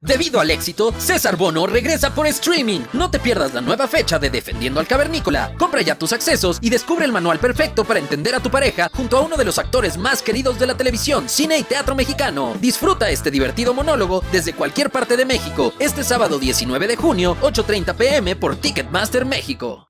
Debido al éxito, César Bono regresa por streaming. No te pierdas la nueva fecha de Defendiendo al Cavernícola. Compra ya tus accesos y descubre el manual perfecto para entender a tu pareja junto a uno de los actores más queridos de la televisión, cine y teatro mexicano. Disfruta este divertido monólogo desde cualquier parte de México, este sábado 19 de junio, 8:30 p.m. por Ticketmaster México.